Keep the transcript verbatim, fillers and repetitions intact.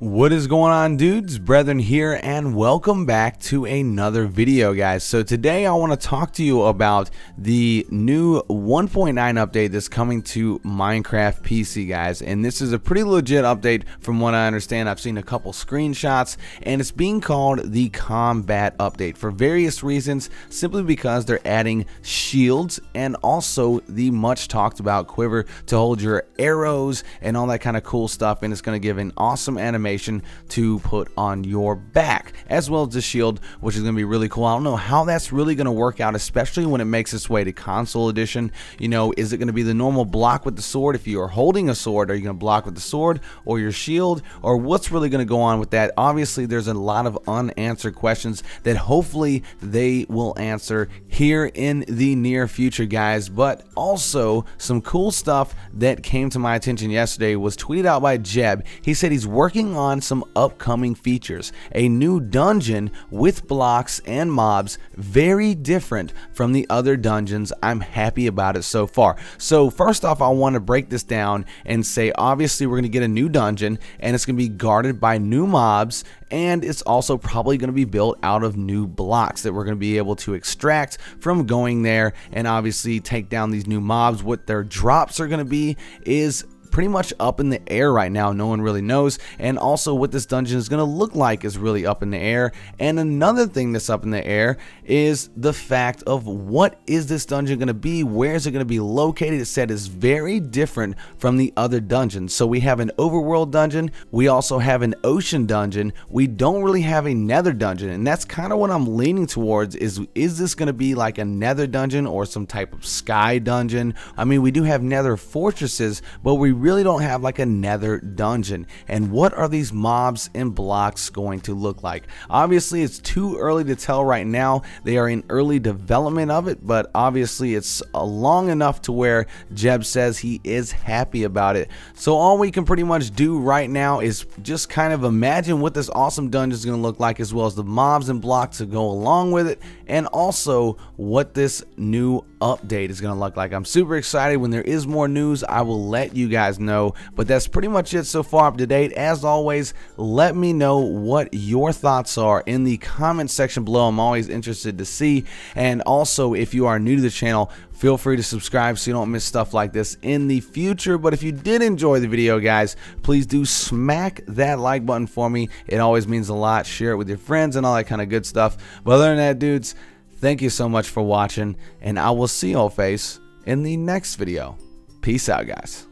What is going on, dudes? Brethren here, and welcome back to another video, guys. So today I want to talk to you about the new one point nine update that's coming to Minecraft P C, guys. And this is a pretty legit update from what I understand. I've seen a couple screenshots, and it's being called the combat update for various reasons, simply because they're adding shields and also the much talked about quiver to hold your arrows and all that kind of cool stuff. And it's going to give an awesome animation to put on your back, as well as the shield, which is going to be really cool. I don't know how that's really going to work out, especially when it makes its way to console edition. You know, is it going to be the normal block with the sword? If you are holding a sword, are you going to block with the sword or your shield, or what's really going to go on with that? Obviously, there's a lot of unanswered questions that hopefully they will answer here in the near future, guys. But also, some cool stuff that came to my attention yesterday was tweeted out by Jeb. He said he's working on on some upcoming features, a new dungeon with blocks and mobs, very different from the other dungeons. I'm happy about it so far. So first off, I want to break this down and say, obviously we're going to get a new dungeon, and it's going to be guarded by new mobs, and it's also probably going to be built out of new blocks that we're going to be able to extract from going there, and obviously take down these new mobs. What their drops are going to be is pretty much up in the air right now. No one really knows, and also what this dungeon is going to look like is really up in the air. And another thing that's up in the air is the fact of, what is this dungeon going to be? Where is it going to be located? It said is very different from the other dungeons. So we have an overworld dungeon, we also have an ocean dungeon, we don't really have a nether dungeon, and that's kind of what I'm leaning towards. Is is this going to be like a nether dungeon or some type of sky dungeon? I mean, we do have nether fortresses, but we really don't have like a nether dungeon. And what are these mobs and blocks going to look like? Obviously, it's too early to tell right now. They are in early development of it, but obviously it's long enough to where Jeb says he is happy about it. So all we can pretty much do right now is just kind of imagine what this awesome dungeon is going to look like, as well as the mobs and blocks to go along with it, and also what this new update is going to look like. I'm super excited. When there is more news, I will let you guys know, but that's pretty much it so far up to date. As always, let me know what your thoughts are in the comment section below. I'm always interested to see. And also, if you are new to the channel, feel free to subscribe so you don't miss stuff like this in the future. But if you did enjoy the video, guys, please do smack that like button for me. It always means a lot. Share it with your friends and all that kind of good stuff. But other than that, dudes, thank you so much for watching, and I will see y'all face in the next video. Peace out, guys.